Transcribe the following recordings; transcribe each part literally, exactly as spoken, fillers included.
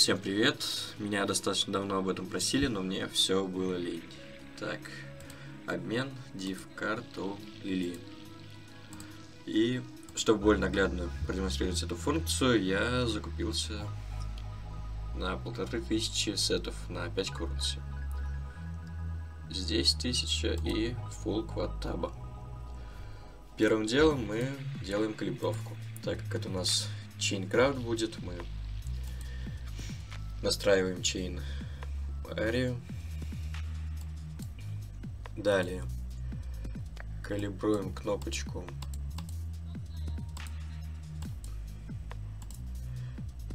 Всем привет, меня достаточно давно об этом просили, но мне все было лень. Так, обмен, div, карту, лили. И чтобы более наглядно продемонстрировать эту функцию, я закупился на полторы тысячи сетов на пять currency. Здесь тысяча и full quad таба. Первым делом мы делаем калибровку. Так как это у нас ChainCraft будет, мы настраиваем chain area. Далее калибруем кнопочку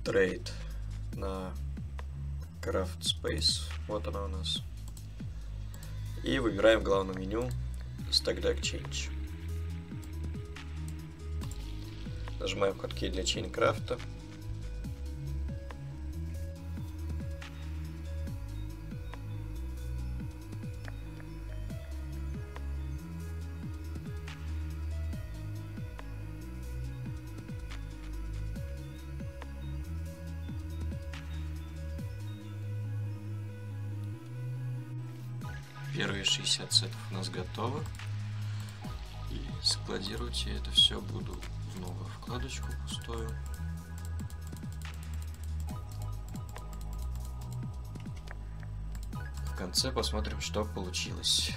Trade на Craft Space. Вот она у нас. И выбираем в главном меню StagDagChange. Нажимаем хоткей для ChainCraft. Первые шестьдесят сетов у нас готовы. И складировать я это все буду в новую вкладочку пустую. В конце посмотрим, что получилось.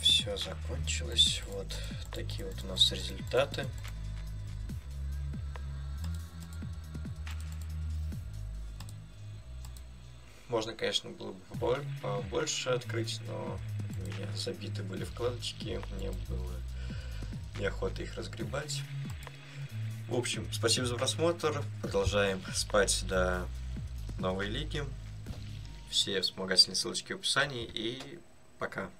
Все закончилось. Вот такие вот у нас результаты. Можно, конечно, было бы побольше открыть, но у меня забиты были вкладочки, мне было неохота их разгребать. В общем, спасибо за просмотр. Продолжаем спать до новой лиги. Все вспомогательные ссылочки в описании. И пока.